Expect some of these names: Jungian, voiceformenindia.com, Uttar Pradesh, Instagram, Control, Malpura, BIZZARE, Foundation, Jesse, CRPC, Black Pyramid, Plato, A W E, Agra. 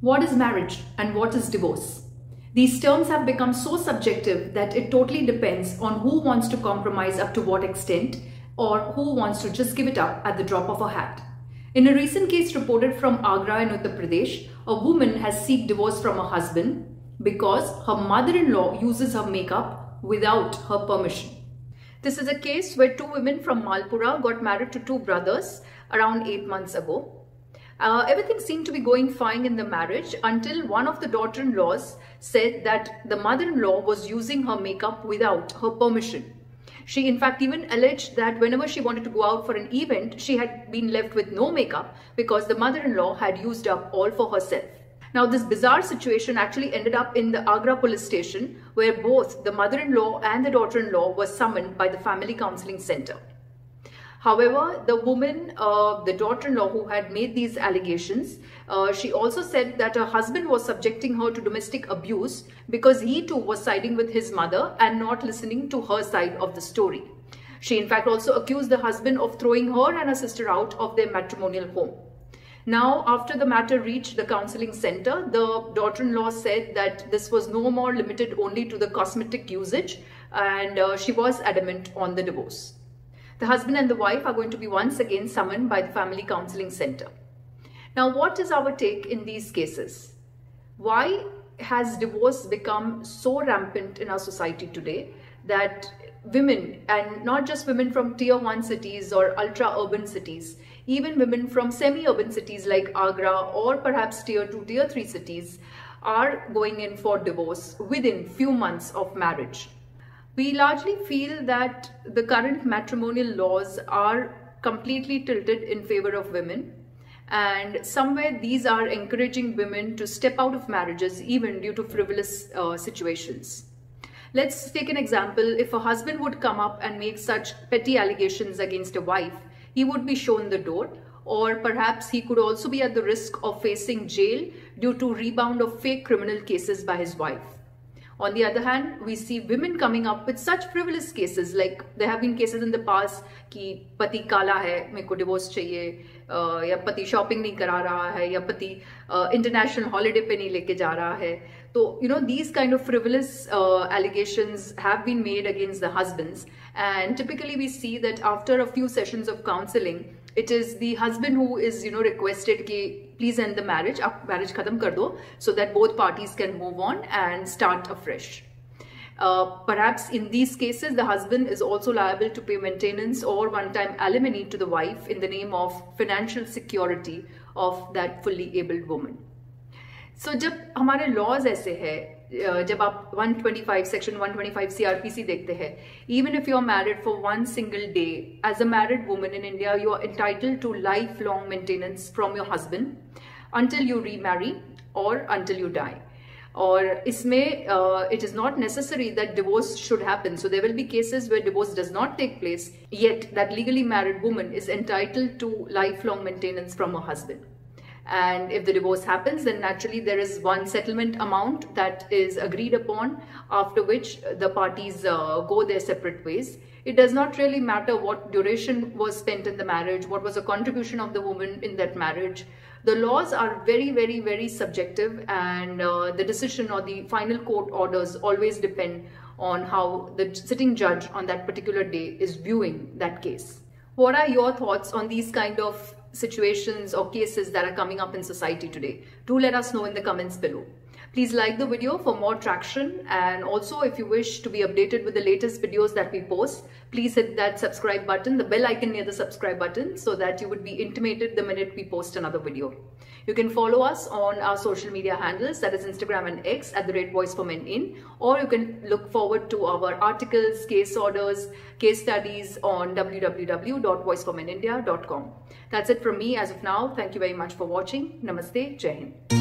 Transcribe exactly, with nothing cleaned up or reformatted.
What is marriage and what is divorce? These terms have become so subjective that it totally depends on who wants to compromise up to what extent or who wants to just give it up at the drop of a hat. In a recent case reported from Agra in Uttar Pradesh, a woman has sought divorce from her husband because her mother-in-law uses her makeup without her permission. This is a case where two women from Malpura got married to two brothers around eight months ago. Uh, everything seemed to be going fine in the marriage until one of the daughter-in-laws said that the mother-in-law was using her makeup without her permission. She in fact even alleged that whenever she wanted to go out for an event, she had been left with no makeup because the mother-in-law had used up all for herself. Now this bizarre situation actually ended up in the Agra police station, where both the mother-in-law and the daughter-in-law were summoned by the family counseling center. However, the woman, uh, the daughter-in-law who had made these allegations, uh, she also said that her husband was subjecting her to domestic abuse because he too was siding with his mother and not listening to her side of the story. She in fact also accused the husband of throwing her and her sister out of their matrimonial home. Now, after the matter reached the counseling center, the daughter-in-law said that this was no more limited only to the cosmetic usage, and uh, she was adamant on the divorce. The husband and the wife are going to be once again summoned by the family counseling center. Now, what is our take in these cases? Why has divorce become so rampant in our society today that women, and not just women from tier one cities or ultra urban cities, even women from semi-urban cities like Agra or perhaps tier two, tier three cities, are going in for divorce within few months of marriage? We largely feel that the current matrimonial laws are completely tilted in favor of women, and somewhere these are encouraging women to step out of marriages even due to frivolous uh, situations. Let's take an example. If a husband would come up and make such petty allegations against a wife, he would be shown the door, or perhaps he could also be at the risk of facing jail due to rebound of fake criminal cases by his wife. On the other hand, we see women coming up with such frivolous cases, like there have been cases in the past ki pati kala hai, mereko divorce chahiye, uh, ya pati shopping nahi kara raha hai, ya pati uh, international holiday pe nahi leke ja raha hai. So, you know, these kind of frivolous uh, allegations have been made against the husbands, and typically we see that after a few sessions of counseling, it is the husband who is, you know, requested ki please end the marriage, aap marriage khatam kar do, so that both parties can move on and start afresh. Uh, perhaps in these cases, the husband is also liable to pay maintenance or one-time alimony to the wife in the name of financial security of that fully abled woman. So, jab hamare laws aise hai, Uh, जब आप one twenty-five section one twenty-five C R P C देखते हैं, even if you're married for one single day, as a married woman in India, you are entitled to lifelong maintenance from your husband until you remarry or until you die. Or इसमें uh, it is not necessary that divorce should happen. So there will be cases where divorce does not take place, yet that legally married woman is entitled to lifelong maintenance from her husband. And if the divorce happens, then naturally there is one settlement amount that is agreed upon, after which the parties uh, go their separate ways. It does not really matter what duration was spent in the marriage, what was the contribution of the woman in that marriage. The laws are very, very, very subjective, and uh, the decision or the final court orders always depend on how the sitting judge on that particular day is viewing that case. What are your thoughts on these kind of situations or cases that are coming up in society today? Do let us know in the comments below. Please like the video for more traction, and also if you wish to be updated with the latest videos that we post, please hit that subscribe button, the bell icon near the subscribe button, so that you would be intimated the minute we post another video. You can follow us on our social media handles, that is Instagram and X at the rate voice for men in, or you can look forward to our articles, case orders, case studies on w w w dot voice for men india dot com. That's it from me as of now. Thank you very much for watching. Namaste. Jai Hind.